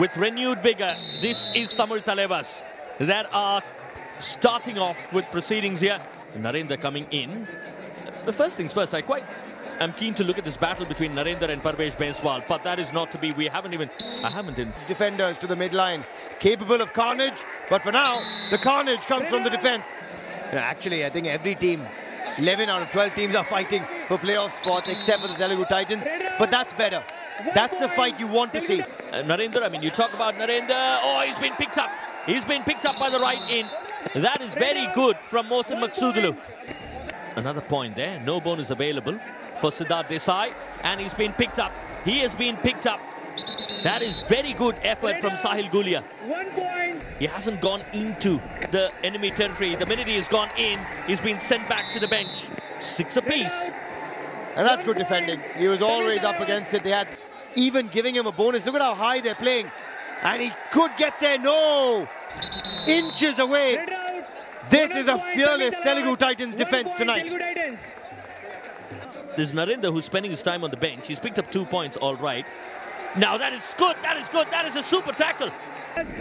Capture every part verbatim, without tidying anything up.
with renewed vigour. This is Tamil Thalaivas that are starting off with proceedings here. Narendra coming in. The first things first, I quite am keen to look at this battle between Narendra and Parvesh Benswal, but that is not to be. We haven't even... I haven't in... Defenders to the midline, capable of carnage, but for now, the carnage comes from the defence. You know, actually, I think every team, eleven out of twelve teams are fighting for playoff spots, except for the Telugu Titans, but that's better. That's the fight you want to see. Uh, Narendra, I mean, you talk about Narendra. Oh, he's been picked up. He's been picked up by the right in. That is very good from Mohsen Maksudulu. Another point there. No bonus available for Siddharth Desai. And he's been picked up. He has been picked up. That is very good effort from Sahil Gulia. One point. He hasn't gone into the enemy territory. The minute he has gone in, he's been sent back to the bench. Six apiece. And that's good defending. He was always up against it. They had even giving him a bonus. Look at how high they're playing. And he could get there. No! Inches away. This is a fearless Telugu Titans defence tonight. This is Narendra who's spending his time on the bench. He's picked up two points, all right. Now that is good, that is good, that is a super tackle.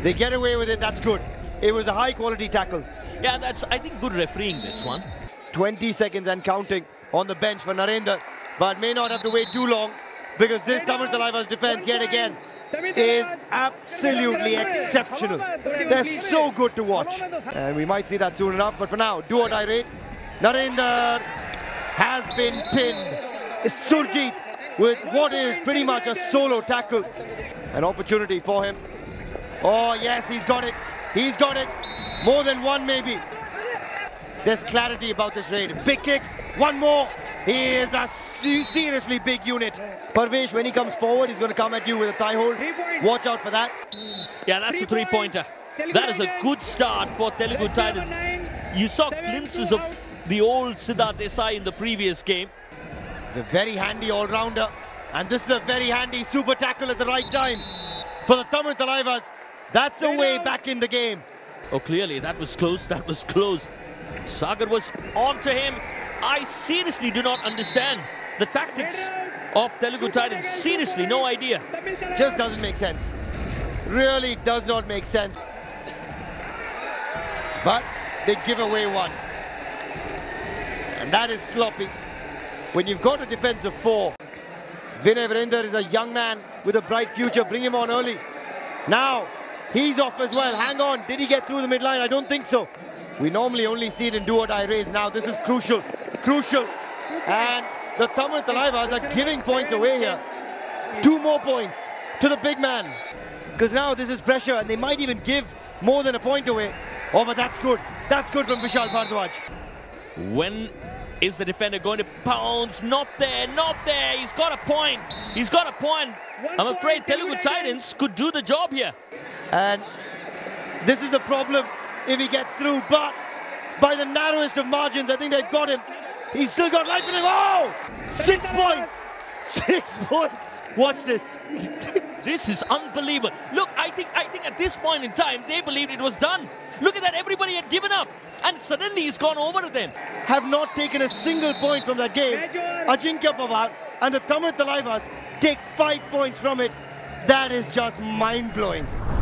They get away with it, that's good. It was a high-quality tackle. Yeah, that's, I think, good refereeing this one. twenty seconds and counting on the bench for Narendra, but may not have to wait too long because this Tamil Thalaivas defence yet again is absolutely exceptional. They're so good to watch. And we might see that soon enough, but for now, do or die rate. Narendra has been pinned. Surjit with what is pretty much a solo tackle. An opportunity for him. Oh yes, he's got it. He's got it. More than one maybe. There's clarity about this raid. Big kick. One more. He is a seriously big unit. Parvesh, when he comes forward, he's going to come at you with a thigh hold. Watch out for that. Yeah, that's three a three-pointer. That is a good start for Telugu Titans. You saw glimpses of the old Siddharth Desai in the previous game. He's a very handy all-rounder. And this is a very handy super tackle at the right time. For the Tamil Thalaivas, that's a way back in the game. Oh, clearly, that was close. That was close. Sagar was on to him. I seriously do not understand the tactics of Telugu Titans. Seriously, no idea. Just doesn't make sense. Really does not make sense. But they give away one. And that is sloppy. When you've got a defense of four, Vinay Verinder is a young man with a bright future. Bring him on early. Now, he's off as well. Hang on. Did he get through the midline? I don't think so. We normally only see it in do-or-die raids. Now, this is crucial. Crucial. And the Tamil Thalaivas are giving points away here. Two more points to the big man. Because now this is pressure and they might even give more than a point away. Oh, but that's good. That's good from Vishal Bhardwaj. When is the defender going to pounce? Not there, not there. He's got a point. He's got a point. I'm afraid Telugu Titans could do the job here. And this is the problem. If he gets through, but by the narrowest of margins, I think they've got him. He's still got life in him. Oh! Six points! Six points! Watch this. This is unbelievable. Look, I think I think at this point in time, they believed it was done. Look at that, everybody had given up. And suddenly he's gone over to them. Have not taken a single point from that game. Ajinkya Pawar and the Tamil Thalaivas take five points from it. That is just mind-blowing.